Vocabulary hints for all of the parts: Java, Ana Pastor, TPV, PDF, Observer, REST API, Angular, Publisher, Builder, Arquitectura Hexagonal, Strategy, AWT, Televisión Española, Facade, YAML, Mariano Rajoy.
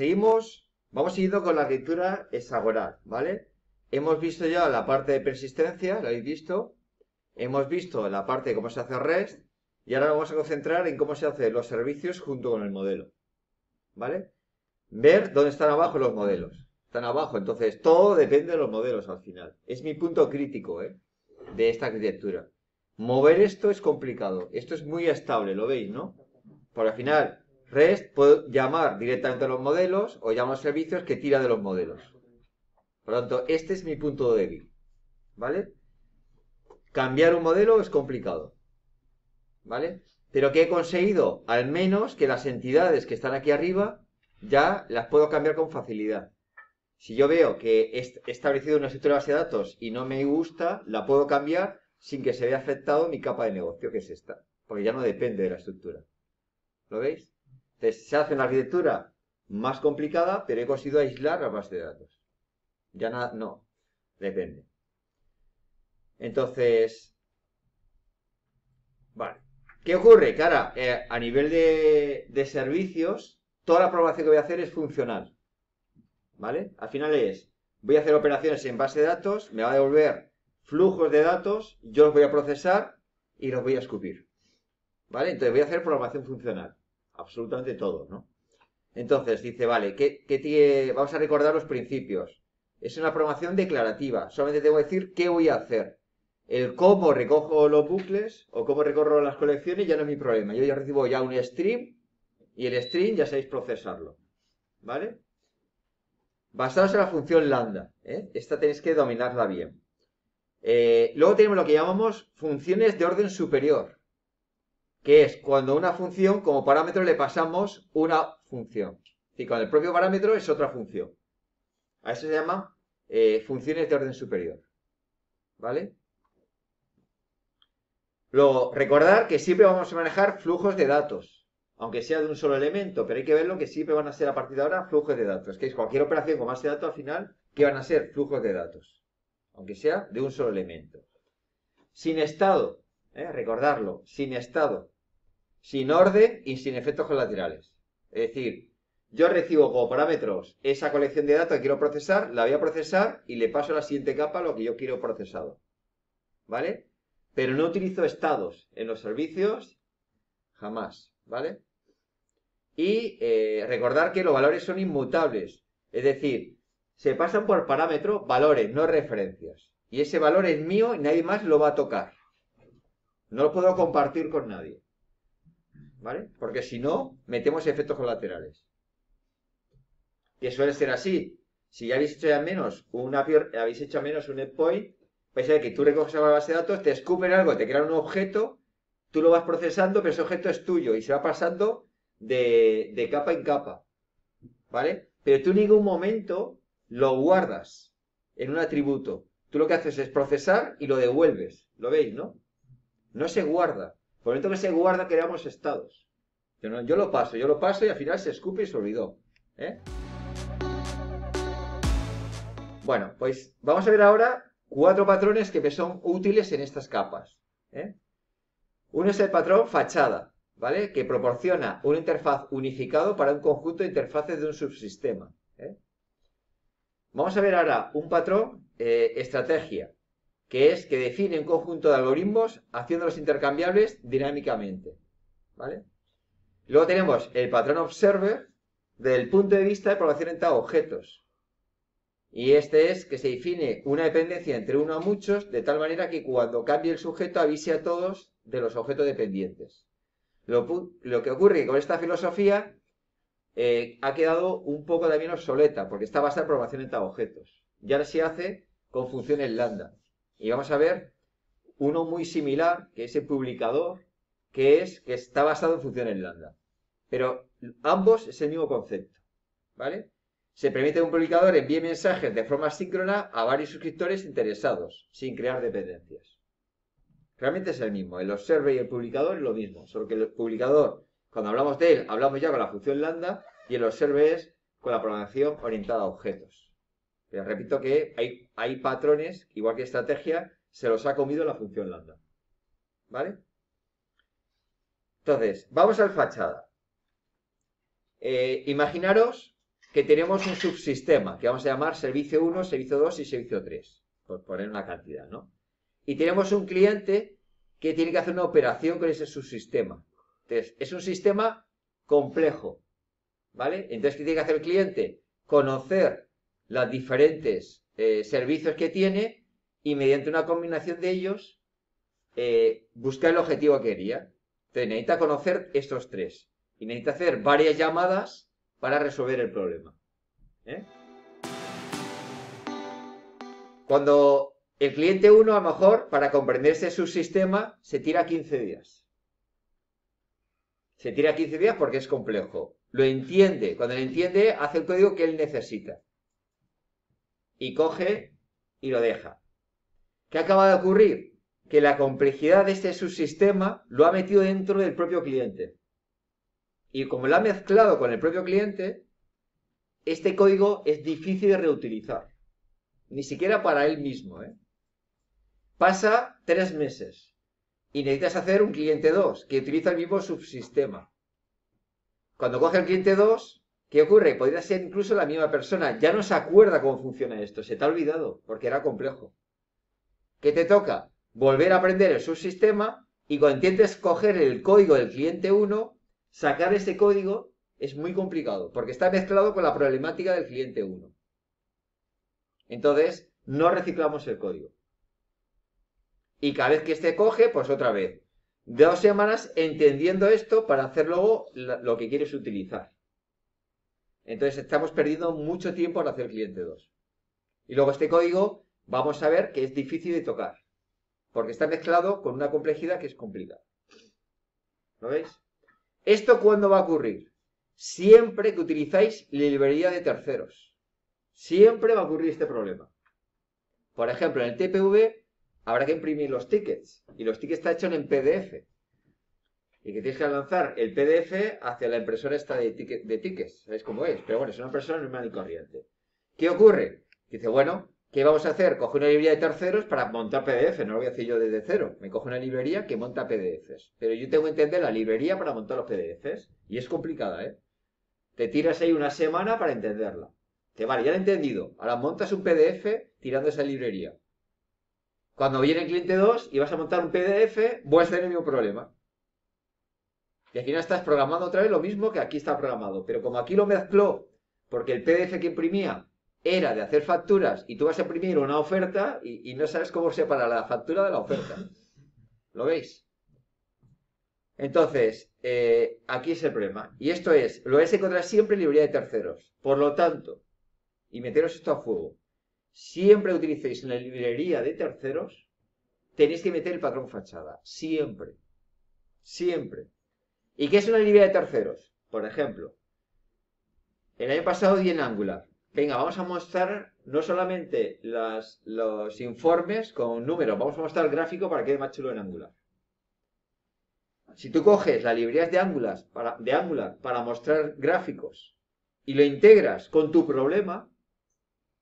seguimos, vamos siguiendo con la arquitectura hexagonal, ¿vale? Hemos visto ya la parte de persistencia, lo habéis visto. Hemos visto la parte de cómo se hace REST. Y ahora vamos a concentrar en cómo se hacen los servicios junto con el modelo, ¿vale? Ver dónde están abajo los modelos. Están abajo, entonces todo depende de los modelos al final. Es mi punto crítico, de esta arquitectura. Mover esto es complicado. Esto es muy estable, lo veis, ¿no? Por al final, REST puedo llamar directamente a los modelos o llamo a servicios que tira de los modelos. Por lo tanto, este es mi punto débil, ¿vale? Cambiar un modelo es complicado, ¿vale? Pero que he conseguido, al menos, que las entidades que están aquí arriba ya las puedo cambiar con facilidad. Si yo veo que he establecido una estructura de base de datos y no me gusta, la puedo cambiar sin que se vea afectado mi capa de negocio, que es esta, porque ya no depende de la estructura. ¿Lo veis? Entonces se hace una arquitectura más complicada, pero he conseguido aislar la base de datos. Ya nada, no, depende. Entonces, vale. ¿Qué ocurre? Que ahora, a nivel de servicios, toda la programación que voy a hacer es funcional, ¿vale? Al final es, voy a hacer operaciones en base de datos, me va a devolver flujos de datos, yo los voy a procesar y los voy a escupir, ¿vale? Entonces voy a hacer programación funcional, absolutamente todo, ¿no? Entonces dice, vale, vamos a recordar los principios. Es una programación declarativa, solamente tengo que decir qué voy a hacer. El cómo recojo los bucles o cómo recorro las colecciones ya no es mi problema. Yo ya recibo ya un stream y el stream ya sabéis procesarlo, ¿vale? Basados en la función lambda, esta tenéis que dominarla bien. Luego tenemos lo que llamamos funciones de orden superior, que es cuando una función como parámetro le pasamos una función. Es decir, cuando el propio parámetro es otra función. A eso se llama funciones de orden superior, ¿vale? Luego, recordar que siempre vamos a manejar flujos de datos, aunque sea de un solo elemento, pero hay que verlo que siempre van a ser a partir de ahora flujos de datos, que es cualquier operación con base de datos al final, que van a ser flujos de datos, aunque sea de un solo elemento. Sin estado, recordarlo, sin estado, sin orden y sin efectos colaterales. Es decir, yo recibo como parámetros esa colección de datos que quiero procesar, la voy a procesar y le paso a la siguiente capa lo que yo quiero procesado, ¿vale? Pero no utilizo estados en los servicios, jamás, ¿vale? Y recordar que los valores son inmutables, es decir, se pasan por parámetro valores, no referencias. Y ese valor es mío y nadie más lo va a tocar. No lo puedo compartir con nadie, ¿vale? Porque si no, metemos efectos colaterales. Que suele ser así. Si ya habéis hecho al menos un endpoint, vais a ver que tú recoges la base de datos, te escupen algo, te crean un objeto, tú lo vas procesando, pero ese objeto es tuyo y se va pasando de capa en capa, ¿vale? Pero tú en ningún momento lo guardas en un atributo. Tú lo que haces es procesar y lo devuelves. ¿Lo veis, no? No se guarda. Por el momento que se guarda, creamos estados. Yo lo paso y al final se escupe y se olvidó, Bueno, pues vamos a ver ahora 4 patrones que me son útiles en estas capas, Uno es el patrón fachada, ¿vale? Que proporciona una interfaz unificado para un conjunto de interfaces de un subsistema, Vamos a ver ahora un patrón estrategia, que es que define un conjunto de algoritmos haciéndolos intercambiables dinámicamente, ¿vale? Luego tenemos el patrón observer desde el punto de vista de población entre objetos. Y este es que se define una dependencia entre uno a muchos, de tal manera que cuando cambie el sujeto avise a todos de los objetos dependientes. Lo que ocurre con esta filosofía ha quedado un poco también obsoleta, porque está basada en programación entre objetos. Y ahora se hace con funciones lambda. Y vamos a ver uno muy similar, que es el publicador, que está basado en funciones lambda. Pero ambos es el mismo concepto, ¿vale? Se permite que un publicador envíe mensajes de forma síncrona a varios suscriptores interesados, sin crear dependencias. Realmente es el mismo. El observer y el publicador es lo mismo, solo que el publicador, cuando hablamos de él, hablamos ya con la función lambda, y el observer es con la programación orientada a objetos. Pero repito que hay patrones, igual que estrategia, se los ha comido la función lambda, ¿vale? Entonces, vamos al fachada. Imaginaros que tenemos un subsistema que vamos a llamar servicio 1, servicio 2 y servicio 3, por poner una cantidad, ¿no? Y tenemos un cliente que tiene que hacer una operación con ese subsistema. Entonces, es un sistema complejo, ¿vale? Entonces, ¿qué tiene que hacer el cliente? Conocer los diferentes servicios que tiene y mediante una combinación de ellos buscar el objetivo que quería. Entonces, necesita conocer estos tres y necesita hacer varias llamadas para resolver el problema. Cuando el cliente 1, a lo mejor, para comprender ese subsistema, se tira 15 días. Se tira 15 días porque es complejo. Lo entiende. Cuando lo entiende, hace el código que él necesita. Y coge y lo deja. ¿Qué acaba de ocurrir? Que la complejidad de este subsistema lo ha metido dentro del propio cliente. Y como lo ha mezclado con el propio cliente, este código es difícil de reutilizar. Ni siquiera para él mismo, ¿eh? Pasa 3 meses y necesitas hacer un cliente 2 que utiliza el mismo subsistema. Cuando coge el cliente 2, ¿qué ocurre? Podría ser incluso la misma persona. Ya no se acuerda cómo funciona esto. Se te ha olvidado porque era complejo. ¿Qué te toca? Volver a aprender el subsistema y cuando intentes coger el código del cliente 1, sacar ese código es muy complicado porque está mezclado con la problemática del cliente 1. Entonces, no reciclamos el código. Y cada vez que este coge, pues otra vez. 2 semanas entendiendo esto para hacer luego lo que quieres utilizar. Entonces, estamos perdiendo mucho tiempo en hacer cliente 2. Y luego este código, vamos a ver que es difícil de tocar. Porque está mezclado con una complejidad que es complicada. ¿Lo veis? ¿Esto cuándo va a ocurrir? Siempre que utilizáis la librería de terceros. Siempre va a ocurrir este problema. Por ejemplo, en el TPV habrá que imprimir los tickets. Y los tickets están hechos en PDF. Y que tienes que lanzar el PDF hacia la impresora esta de tickets. ¿Sabéis cómo es? Pero bueno, es una impresora normal y corriente. ¿Qué ocurre? Dice, bueno, ¿qué vamos a hacer? Coge una librería de terceros para montar PDF. No lo voy a hacer yo desde cero. Me cojo una librería que monta PDFs. Pero yo tengo que entender la librería para montar los PDFs. Y es complicada, ¿eh? Te tiras ahí una semana para entenderla. Vale, ya lo he entendido. Ahora montas un PDF tirando esa librería. Cuando viene el cliente 2 y vas a montar un PDF, vuelves a tener el mismo problema. Y aquí no estás programando otra vez lo mismo que aquí está programado. Pero como aquí lo mezcló, porque el PDF que imprimía era de hacer facturas y tú vas a imprimir una oferta y no sabes cómo separar la factura de la oferta. ¿Lo veis? Entonces, aquí es el problema. Y esto es, lo vais a encontrar siempre en librería de terceros. Por lo tanto, y meteros esto a fuego, siempre utilicéis en la librería de terceros, tenéis que meter el patrón fachada, siempre, siempre. ¿Y qué es una librería de terceros? Por ejemplo, el año pasado di en Angular, venga, vamos a mostrar no solamente los informes con números, vamos a mostrar el gráfico para que quede más chulo en Angular. Si tú coges las librerías de Angular para mostrar gráficos y lo integras con tu problema,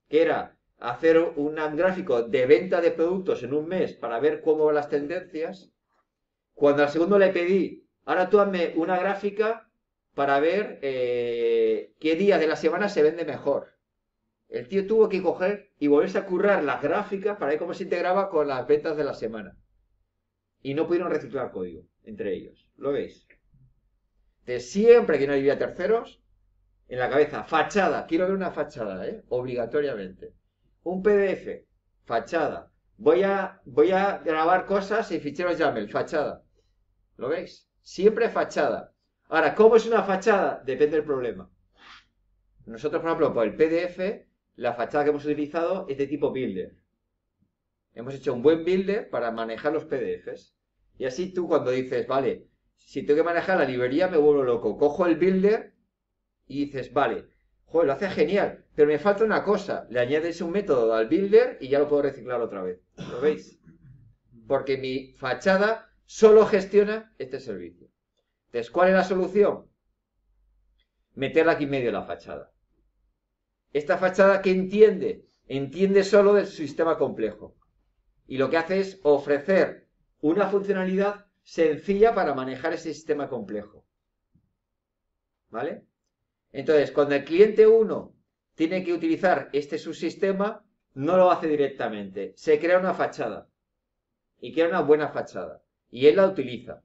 que era hacer un gráfico de venta de productos en un mes para ver cómo van las tendencias, cuando al segundo le pedí, ahora tú hazme una gráfica para ver qué día de la semana se vende mejor. El tío tuvo que coger y volverse a currar las gráficas para ver cómo se integraba con las ventas de la semana. Y no pudieron reciclar código entre ellos. ¿Lo veis? De siempre que no haya terceros, en la cabeza, fachada, quiero ver una fachada, obligatoriamente. Un PDF, fachada. Voy a grabar cosas en ficheros YAML, fachada. ¿Lo veis? Siempre fachada. Ahora, ¿cómo es una fachada? Depende del problema. Nosotros, por ejemplo, por el PDF, la fachada que hemos utilizado es de tipo Builder. Hemos hecho un buen Builder para manejar los PDFs. Y así tú cuando dices, vale, si tengo que manejar la librería me vuelvo loco. Cojo el Builder y dices, vale, joder, lo hace genial, pero me falta una cosa. Le añades un método al Builder y ya lo puedo reciclar otra vez. ¿Lo veis? Porque mi fachada solo gestiona este servicio. Entonces, ¿cuál es la solución? Meterla aquí en medio la fachada. Esta fachada que entiende, entiende solo del sistema complejo. Y lo que hace es ofrecer una funcionalidad sencilla para manejar ese sistema complejo. ¿Vale? Entonces, cuando el cliente 1 tiene que utilizar este subsistema, no lo hace directamente. Se crea una fachada. Y crea una buena fachada. Y él la utiliza.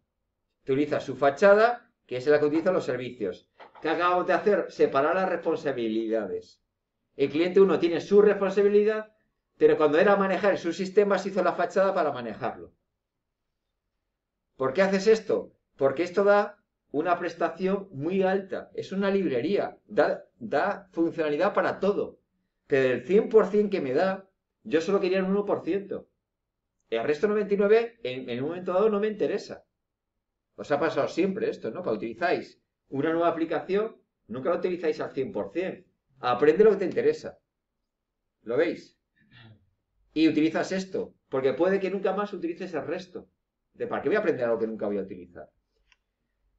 Utiliza su fachada, que es la que utiliza los servicios. ¿Qué acabamos de hacer? Separar las responsabilidades. El cliente 1 tiene su responsabilidad, pero cuando era manejar su sistema se hizo la fachada para manejarlo. ¿Por qué haces esto? Porque esto da una prestación muy alta. Es una librería. Da funcionalidad para todo. Pero del 100% que me da, yo solo quería un 1%. El resto 99% en un momento dado no me interesa. Os ha pasado siempre esto, ¿no? Cuando utilizáis una nueva aplicación, nunca la utilizáis al 100%. Aprende lo que te interesa. ¿Lo veis? Y utilizas esto, porque puede que nunca más utilices el resto. ¿De para qué voy a aprender algo que nunca voy a utilizar?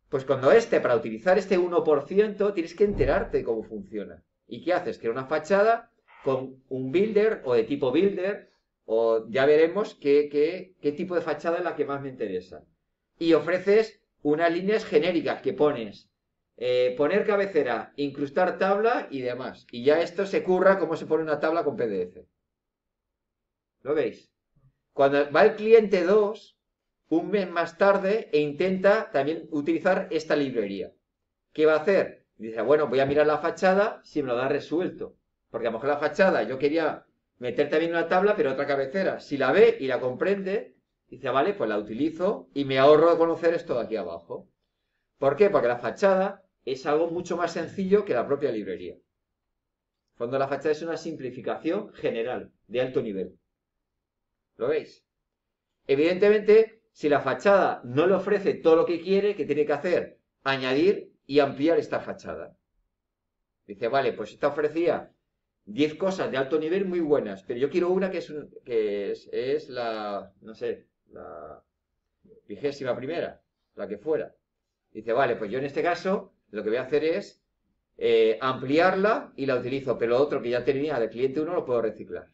Pues cuando para utilizar este 1%, tienes que enterarte de cómo funciona. ¿Y qué haces? Crea una fachada con un builder o de tipo builder, o ya veremos qué tipo de fachada es la que más me interesa. Y ofreces unas líneas genéricas que pones. Poner cabecera, incrustar tabla y demás. Y ya esto se curra como se pone una tabla con PDF. ¿Lo veis? Cuando va el cliente 2, un mes más tarde, e intenta también utilizar esta librería. ¿Qué va a hacer? Dice, bueno, voy a mirar la fachada si me lo da resuelto. Porque a lo mejor la fachada yo quería meter también una tabla, pero otra cabecera. Si la ve y la comprende, dice, vale, pues la utilizo y me ahorro de conocer esto de aquí abajo. ¿Por qué? Porque la fachada es algo mucho más sencillo que la propia librería. Cuando la fachada es una simplificación general, de alto nivel. ¿Lo veis? Evidentemente, si la fachada no le ofrece todo lo que quiere, ¿qué tiene que hacer? Añadir y ampliar esta fachada. Dice, vale, pues esta ofrecía 10 cosas de alto nivel muy buenas, pero yo quiero una que es la, no sé, la 21ª, la que fuera. Dice, vale, pues yo en este caso lo que voy a hacer es ampliarla y la utilizo, pero lo otro que ya tenía del cliente 1 lo puedo reciclar.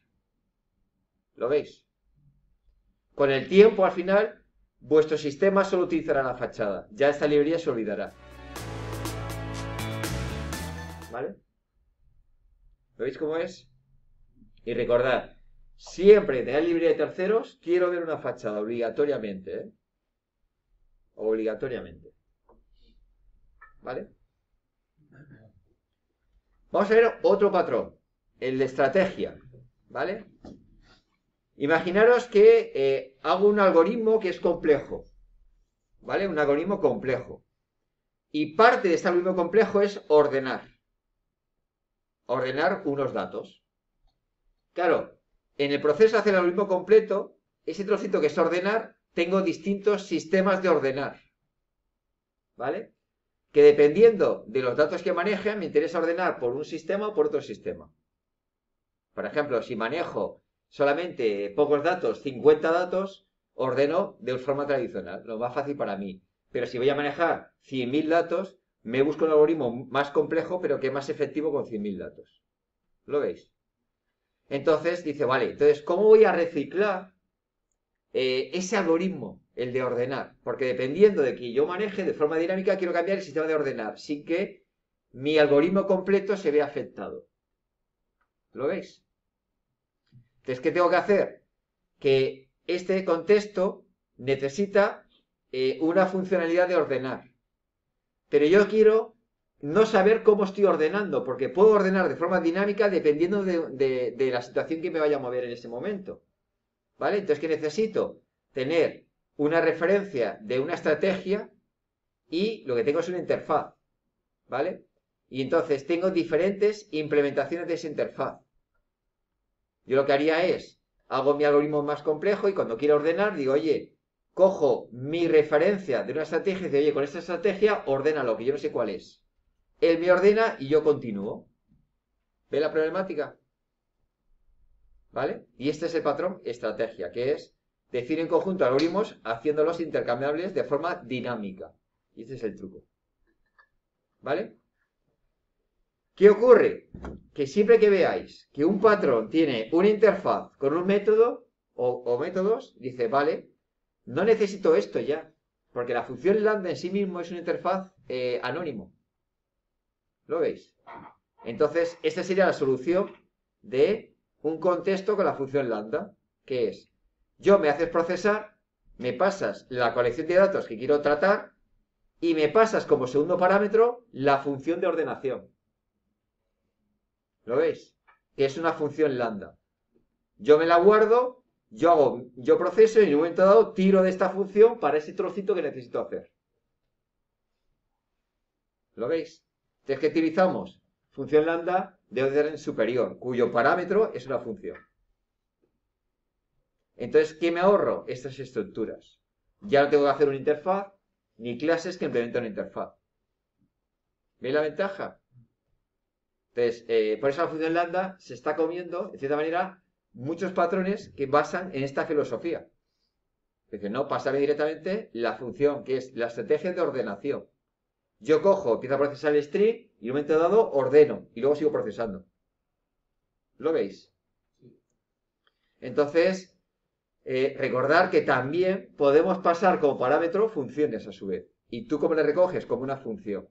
¿Lo veis? Con el tiempo, al final, vuestro sistema solo utilizará la fachada. Ya esta librería se olvidará. ¿Vale? ¿Lo veis cómo es? Y recordad, siempre que tengáis librería de terceros, quiero ver una fachada, obligatoriamente, ¿eh? Obligatoriamente. ¿Vale? Vamos a ver otro patrón, el de estrategia, ¿vale? Imaginaros que hago un algoritmo que es complejo, ¿vale? Un algoritmo complejo. Y parte de este algoritmo complejo es ordenar unos datos. Claro, en el proceso de hacer el algoritmo completo, ese trocito que es ordenar, tengo distintos sistemas de ordenar, ¿vale? Que dependiendo de los datos que manejen, me interesa ordenar por un sistema o por otro sistema. Por ejemplo, si manejo solamente pocos datos, 50 datos, ordeno de forma tradicional, lo más fácil para mí. Pero si voy a manejar 100.000 datos, me busco un algoritmo más complejo, pero que es más efectivo con 100.000 datos. ¿Lo veis? Entonces, dice, vale, entonces, ¿cómo voy a reciclar ese algoritmo? El de ordenar, porque dependiendo de que yo maneje de forma dinámica, quiero cambiar el sistema de ordenar, sin que mi algoritmo completo se vea afectado. ¿Lo veis? Entonces, ¿qué tengo que hacer? Que este contexto necesita una funcionalidad de ordenar. Pero yo quiero no saber cómo estoy ordenando, porque puedo ordenar de forma dinámica dependiendo de la situación que me vaya a mover en ese momento. ¿Vale? Entonces, ¿qué necesito? Tener una referencia de una estrategia y lo que tengo es una interfaz, ¿vale? Y entonces tengo diferentes implementaciones de esa interfaz. Yo lo que haría es, hago mi algoritmo más complejo y cuando quiero ordenar digo, oye, cojo mi referencia de una estrategia y digo, oye, con esta estrategia ordénalo, que yo no sé cuál es. Él me ordena y yo continúo. ¿Ve la problemática? ¿Vale? Y este es el patrón estrategia, que es decir en conjunto algoritmos haciéndolos intercambiables de forma dinámica. Y este es el truco. ¿Vale? ¿Qué ocurre? Que siempre que veáis que un patrón tiene una interfaz con un método o métodos, dice, vale, no necesito esto ya. Porque la función lambda en sí mismo es una interfaz anónimo. ¿Lo veis? Entonces, esta sería la solución de un contexto con la función lambda, que es, yo me haces procesar, me pasas la colección de datos que quiero tratar y me pasas como segundo parámetro la función de ordenación. ¿Lo veis? Que es una función lambda. Yo me la guardo, yo proceso y en un momento dado tiro de esta función para ese trocito que necesito hacer. ¿Lo veis? Entonces, ¿qué utilizamos? Función lambda de orden superior, cuyo parámetro es una función. Entonces, ¿qué me ahorro? Estas estructuras. Ya no tengo que hacer una interfaz, ni clases que implementan una interfaz. ¿Veis la ventaja? Entonces, por eso la función lambda se está comiendo, de cierta manera, muchos patrones que basan en esta filosofía. Es decir, no, pasaré directamente la función, que es la estrategia de ordenación. Yo cojo, empiezo a procesar el string y en un momento dado ordeno y luego sigo procesando. ¿Lo veis? Entonces, recordar que también podemos pasar como parámetro funciones a su vez. Y tú como le recoges como una función.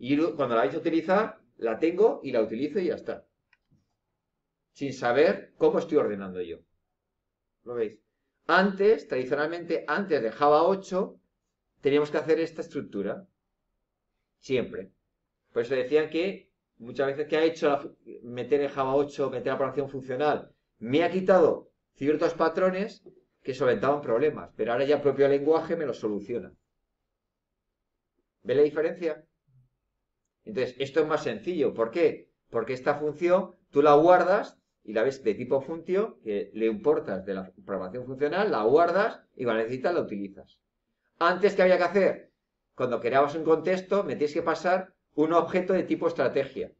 Y cuando la vais a utilizar, la tengo y la utilizo y ya está. Sin saber cómo estoy ordenando yo. ¿Lo veis? Antes, tradicionalmente, antes de Java 8, teníamos que hacer esta estructura. Siempre. Por eso decían que muchas veces que ha hecho meter en Java 8, meter la programación funcional, me ha quitado ciertos patrones que solventaban problemas, pero ahora ya el propio lenguaje me los soluciona. ¿Ve la diferencia? Entonces, esto es más sencillo. ¿Por qué? Porque esta función tú la guardas y la ves de tipo función, que le importas de la programación funcional, la guardas y cuando necesitas la utilizas. Antes, ¿qué había que hacer? Cuando creabas un contexto, me tienes que pasar un objeto de tipo estrategia.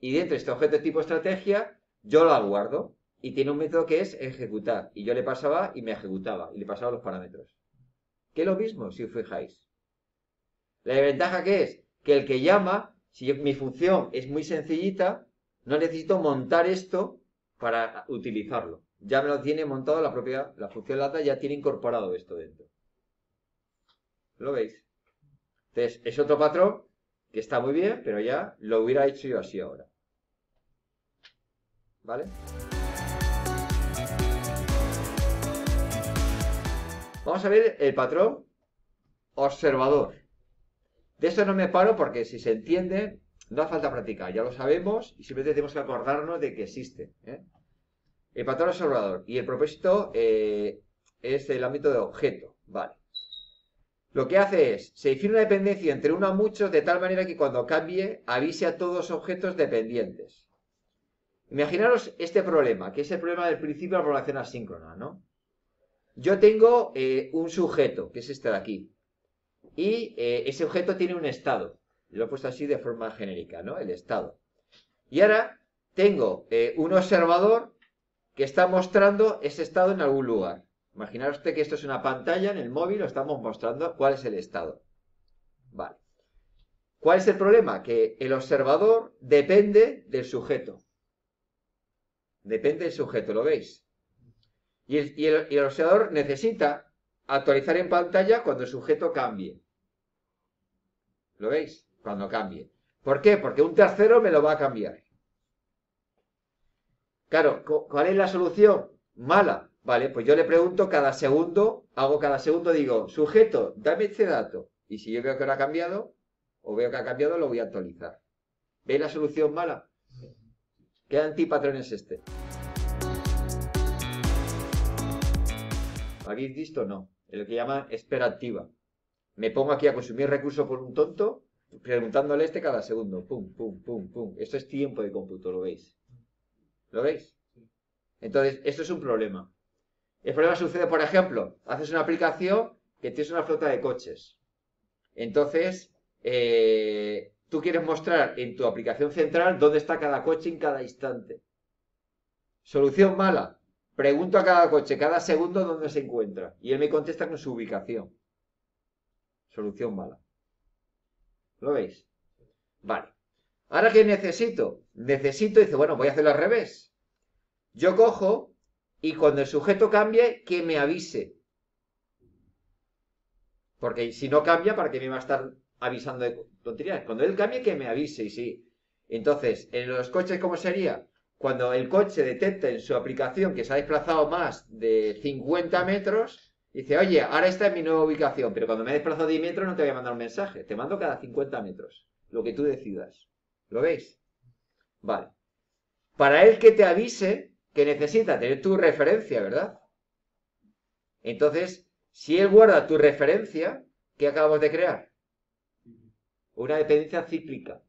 Y dentro de este objeto de tipo estrategia, yo lo guardo. Y tiene un método que es ejecutar. Y yo le pasaba y me ejecutaba. Y le pasaba los parámetros. Que es lo mismo, si os fijáis. La ventaja que es, que el que llama, si mi función es muy sencillita, no necesito montar esto para utilizarlo. Ya me lo tiene montado la función lambda, ya tiene incorporado esto dentro. ¿Lo veis? Entonces, es otro patrón que está muy bien, pero ya lo hubiera hecho yo así ahora. ¿Vale? Vamos a ver el patrón observador. De esto no me paro porque si se entiende, no hace falta practicar. Ya lo sabemos y simplemente tenemos que acordarnos de que existe, ¿eh? El patrón observador. Y el propósito es el ámbito de objeto. Vale. Lo que hace es, se define una dependencia entre uno a muchos de tal manera que cuando cambie, avise a todos los objetos dependientes. Imaginaros este problema, que es el problema del principio de la programación asíncrona, ¿no? Yo tengo un sujeto, que es este de aquí, y ese objeto tiene un estado. Lo he puesto así de forma genérica, ¿no? El estado. Y ahora tengo un observador que está mostrando ese estado en algún lugar. Imaginaros usted que esto es una pantalla en el móvil, lo estamos mostrando cuál es el estado. Vale. ¿Cuál es el problema? Que el observador depende del sujeto. Depende del sujeto, ¿lo veis? Y el observador necesita actualizar en pantalla cuando el sujeto cambie. ¿Lo veis? Cuando cambie. ¿Por qué? Porque un tercero me lo va a cambiar. Claro, ¿cuál es la solución? Mala. Vale, pues yo le pregunto cada segundo, digo, sujeto, dame este dato. Y si yo veo que lo ha cambiado, o veo que ha cambiado, lo voy a actualizar. ¿Veis la solución mala? ¿Qué antipatrón es este? ¿Lo habéis visto? No. Es lo que llaman espera activa. Me pongo aquí a consumir recursos por un tonto, preguntándole este cada segundo. Pum, pum, pum, pum. Esto es tiempo de cómputo, ¿lo veis? ¿Lo veis? Entonces, esto es un problema. El problema sucede, por ejemplo, haces una aplicación que tienes una flota de coches. Entonces, tú quieres mostrar en tu aplicación central dónde está cada coche en cada instante. Solución mala. Pregunto a cada coche, cada segundo, dónde se encuentra. Y él me contesta con su ubicación. Solución mala. ¿Lo veis? Vale. Ahora, ¿qué necesito? Necesito, dice, bueno, voy a hacerlo al revés. Yo cojo... y cuando el sujeto cambie, que me avise. Porque si no cambia, ¿para qué me va a estar avisando de tonterías. Cuando él cambie, que me avise, y sí. Entonces, en los coches, ¿cómo sería? Cuando el coche detecta en su aplicación que se ha desplazado más de 50 metros, dice, oye, ahora esta es mi nueva ubicación, pero cuando me he desplazado 10 metros no te voy a mandar un mensaje, te mando cada 50 metros, lo que tú decidas. ¿Lo veis? Vale. Para él que te avise, que necesita tener tu referencia, ¿verdad? Entonces, si él guarda tu referencia, ¿qué acabamos de crear? Una dependencia cíclica.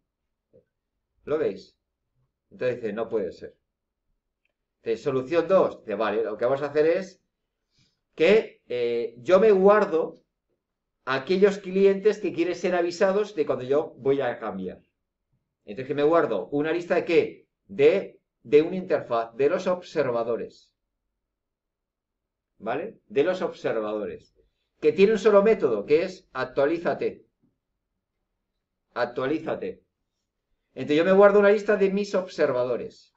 ¿Lo veis? Entonces dice, no puede ser. Entonces, solución 2. Dice, vale, lo que vamos a hacer es que yo me guardo aquellos clientes que quieren ser avisados de cuando yo voy a cambiar. Entonces, que me guardo una lista de ¿qué? De una interfaz, de los observadores. ¿Vale? De los observadores. Que tiene un solo método, que es actualízate. Actualízate. Entonces yo me guardo una lista de mis observadores.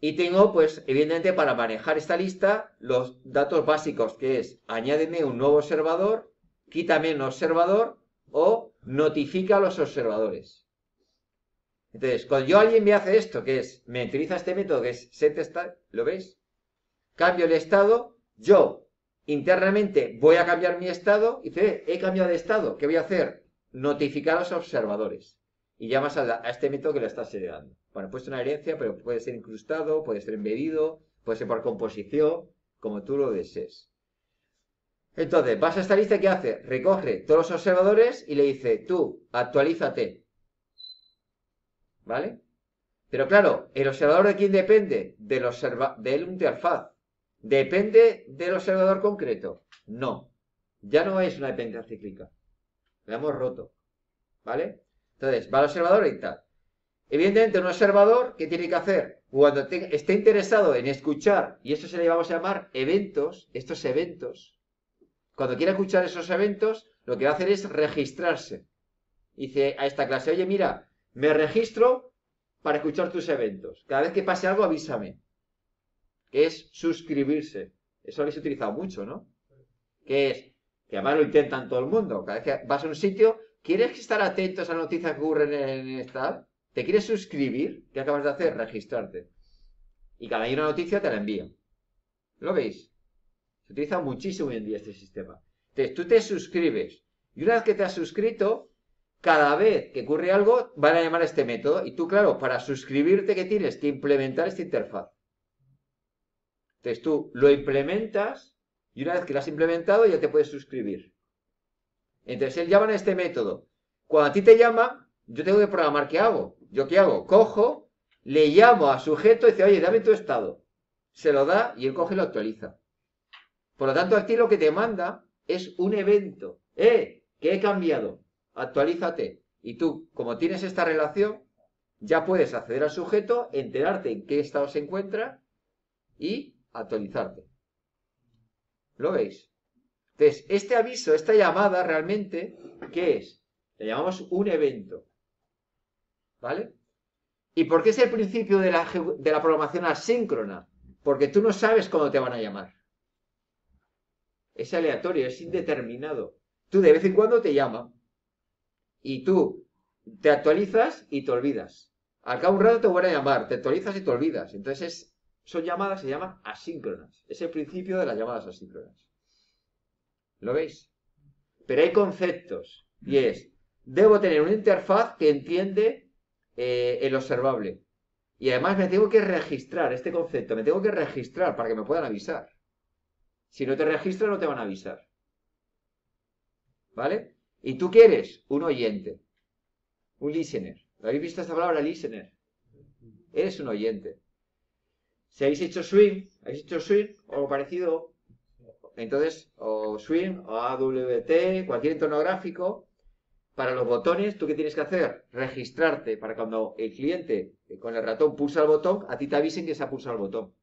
Y tengo, pues, evidentemente, para manejar esta lista, los datos básicos, que es, añádeme un nuevo observador, quítame un observador, o notifica a los observadores. Entonces, cuando yo alguien me hace esto, que es, me utiliza este método, que es setState, ¿lo veis? Cambio el estado, yo, internamente, voy a cambiar mi estado, y dice, he cambiado de estado, ¿qué voy a hacer? Notificar a los observadores. Y llamas a este método que lo estás heredando. Bueno, he puesto una herencia, pero puede ser incrustado, puede ser embedido, puede ser por composición, como tú lo desees. Entonces, vas a esta lista, ¿qué hace? Recoge todos los observadores y le dice, tú, actualízate. ¿Vale? Pero claro, ¿el observador de quién depende? Del interfaz. ¿Depende del observador concreto? No. Ya no es una dependencia cíclica. La hemos roto. ¿Vale? Entonces, va al observador y tal. Evidentemente, un observador, ¿qué tiene que hacer? Cuando esté interesado en escuchar, y esto se le vamos a llamar eventos, estos eventos, cuando quiera escuchar esos eventos, lo que va a hacer es registrarse. Dice a esta clase, oye, mira, me registro para escuchar tus eventos. Cada vez que pase algo, avísame. Que es suscribirse. Eso lo habéis utilizado mucho, ¿no? Que es, que además lo intentan todo el mundo. Cada vez que vas a un sitio... ¿Quieres estar atentos a las noticias que ocurren en esta app? ¿Te quieres suscribir? ¿Qué acabas de hacer? Registrarte. Y cada vez una noticia te la envían. ¿Lo veis? Se utiliza muchísimo hoy en día este sistema. Entonces, tú te suscribes. Y una vez que te has suscrito, cada vez que ocurre algo, van a llamar a este método. Y tú, claro, para suscribirte, ¿qué tienes? Que implementar esta interfaz. Entonces, tú lo implementas. Y una vez que lo has implementado, ya te puedes suscribir. Entonces él llama a este método. Cuando a ti te llama, yo tengo que programar qué hago. ¿Yo qué hago? Cojo, le llamo a sujeto y dice, oye, dame tu estado. Se lo da y él coge y lo actualiza. Por lo tanto, a ti lo que te manda es un evento. Que he cambiado. Actualízate. Y tú, como tienes esta relación, ya puedes acceder al sujeto, enterarte en qué estado se encuentra y actualizarte. ¿Lo veis? Entonces, este aviso, esta llamada realmente, ¿qué es? Le llamamos un evento. ¿Vale? ¿Y por qué es el principio de la programación asíncrona? Porque tú no sabes cuándo te van a llamar. Es aleatorio, es indeterminado. Tú de vez en cuando te llaman. Y tú te actualizas y te olvidas. Al cabo de un rato te van a llamar, te actualizas y te olvidas. Entonces, son llamadas, se llaman asíncronas. Es el principio de las llamadas asíncronas. ¿Lo veis? Pero hay conceptos. Y es, debo tener una interfaz que entiende el observable. Y además me tengo que registrar, este concepto, me tengo que registrar para que me puedan avisar. Si no te registras, no te van a avisar. ¿Vale? Y tú quieres un oyente. Un listener. ¿Lo habéis visto esta palabra, listener? Eres un oyente. Si habéis hecho swing o algo parecido... Entonces, o Swing, o AWT, cualquier entorno gráfico, para los botones, ¿tú qué tienes que hacer? Registrarte, para cuando el cliente con el ratón pulsa el botón, a ti te avisen que se ha pulsado el botón.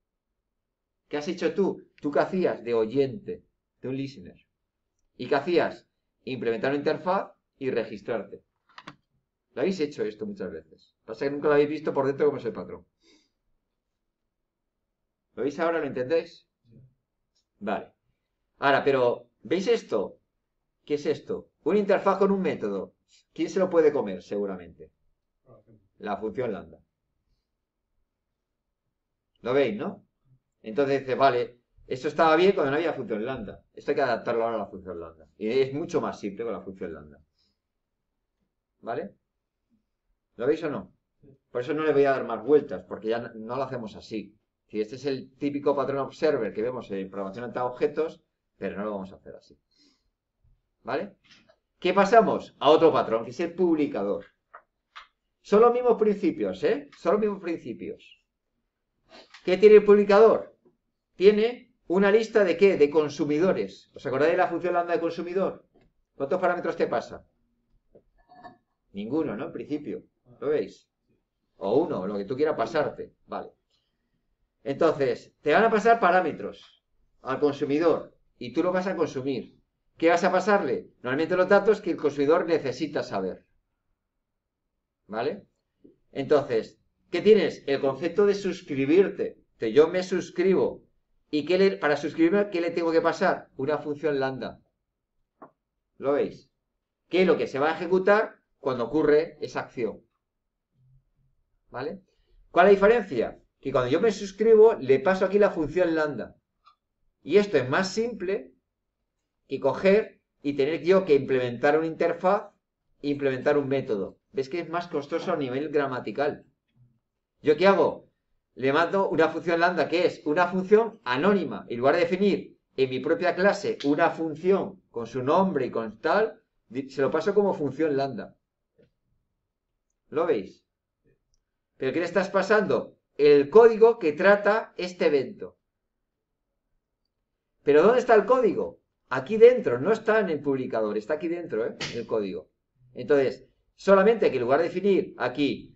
¿Qué has hecho tú? ¿Tú qué hacías? De oyente, de un listener. ¿Y qué hacías? Implementar una interfaz y registrarte. Lo habéis hecho esto muchas veces. Pasa que nunca lo habéis visto por dentro como es el patrón. ¿Lo veis ahora? ¿Lo entendéis? Vale. Ahora, pero, ¿veis esto? ¿Qué es esto? Una interfaz con un método. ¿Quién se lo puede comer? Seguramente. La función lambda. ¿Lo veis, no? Entonces dices, vale, esto estaba bien cuando no había función lambda. Esto hay que adaptarlo ahora a la función lambda. Y es mucho más simple con la función lambda. ¿Vale? ¿Lo veis o no? Por eso no le voy a dar más vueltas, porque ya no lo hacemos así. Si este es el típico patrón observer que vemos en programación orientada a objetos, pero no lo vamos a hacer así. ¿Vale? ¿Qué pasamos? A otro patrón, que es el publicador. Son los mismos principios, ¿eh? Son los mismos principios. ¿Qué tiene el publicador? Tiene una lista de ¿qué? De consumidores. ¿Os acordáis de la función lambda de consumidor? ¿Cuántos parámetros te pasa? Ninguno, ¿no? En principio. ¿Lo veis? O uno, lo que tú quieras pasarte. Vale. Entonces, te van a pasar parámetros al consumidor y tú lo vas a consumir. ¿Qué vas a pasarle? Normalmente los datos que el consumidor necesita saber. ¿Vale? Entonces, ¿qué tienes? El concepto de suscribirte. Que yo me suscribo. ¿Y para suscribirme qué le tengo que pasar? Una función lambda. ¿Lo veis? Que es lo que se va a ejecutar cuando ocurre esa acción. ¿Vale? ¿Cuál es la diferencia? Que cuando yo me suscribo, le paso aquí la función lambda. Y esto es más simple que coger y tener yo que implementar una interfaz e implementar un método. ¿Ves que es más costoso a nivel gramatical? ¿Yo qué hago? Le mando una función lambda que es una función anónima. En lugar de definir en mi propia clase una función con su nombre y con tal, se lo paso como función lambda. ¿Lo veis? ¿Pero qué le estás pasando? El código que trata este evento. ¿Pero dónde está el código? Aquí dentro, no está en el publicador, está aquí dentro, ¿eh? El código. Entonces, solamente que en lugar de definir aquí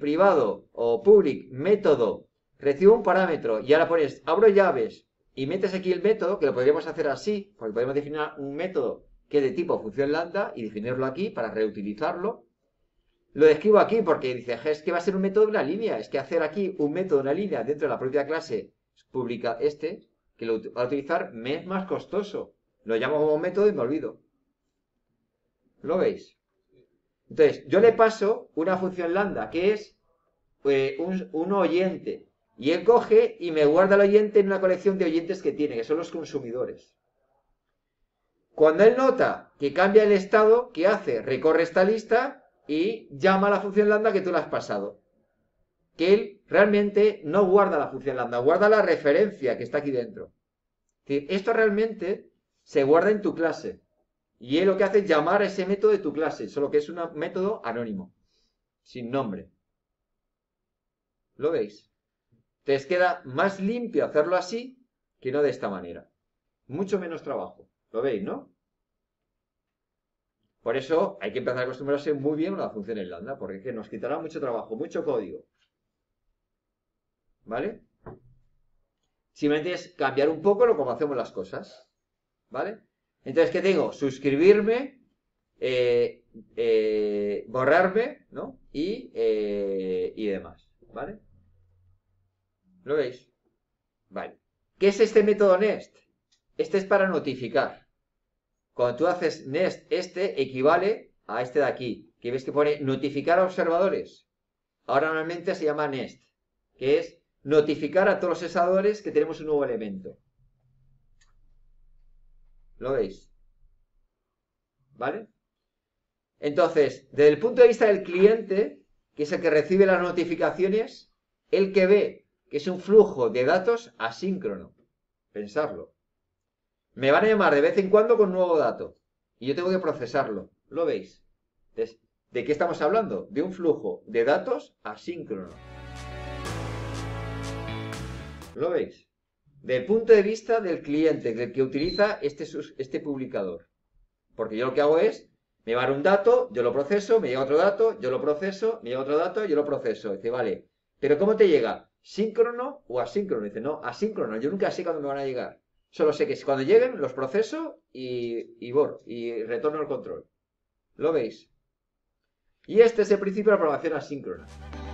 privado o public, método, recibo un parámetro y ahora pones, abro llaves y metes aquí el método, que lo podríamos hacer así, porque podemos definir un método que es de tipo función lambda y definirlo aquí para reutilizarlo. Lo describo aquí porque dice, es que va a ser un método de una línea. Es que hacer aquí un método de una línea dentro de la propia clase pública que lo va a utilizar, me es más costoso. Lo llamo como método y me olvido. ¿Lo veis? Entonces, yo le paso una función lambda, que es un oyente. Y él coge y me guarda el oyente en una colección de oyentes que tiene, que son los consumidores. Cuando él nota que cambia el estado, ¿qué hace? Recorre esta lista y llama a la función lambda que tú le has pasado. Que él realmente no guarda la función lambda, guarda la referencia que está aquí dentro. Es decir, esto realmente se guarda en tu clase. Y él lo que hace es llamar a ese método de tu clase, solo que es un método anónimo, sin nombre. ¿Lo veis? Entonces queda más limpio hacerlo así que no de esta manera. Mucho menos trabajo. ¿Lo veis, no? Por eso hay que empezar a acostumbrarse muy bien a las funciones lambda, porque es que nos quitará mucho trabajo, mucho código. ¿Vale? Simplemente es cambiar un poco lo como hacemos las cosas. ¿Vale? Entonces, ¿qué tengo? Suscribirme, borrarme, ¿no? Y demás. ¿Vale? ¿Lo veis? Vale. ¿Qué es este método nest? Este es para notificar. Cuando tú haces nest, este equivale a este de aquí, que ves que pone notificar a observadores. Ahora normalmente se llama nest, que es notificar a todos los observadores que tenemos un nuevo elemento. ¿Lo veis? ¿Vale? Entonces, desde el punto de vista del cliente, que es el que recibe las notificaciones, el que ve que es un flujo de datos asíncrono. Pensarlo. Me van a llamar de vez en cuando con nuevo dato. Y yo tengo que procesarlo. ¿Lo veis? Entonces, ¿de qué estamos hablando? De un flujo de datos asíncrono. ¿Lo veis? Del punto de vista del cliente, del que utiliza este publicador. Porque yo lo que hago es, me va a dar un dato, yo lo proceso, me llega otro dato, yo lo proceso, me llega otro dato, yo lo proceso. Dice, vale, ¿pero cómo te llega? ¿Síncrono o asíncrono? Dice, no, asíncrono. Yo nunca sé cuándo me van a llegar. Solo sé que cuando lleguen los proceso y retorno al control. ¿Lo veis? Y este es el principio de la programación asíncrona.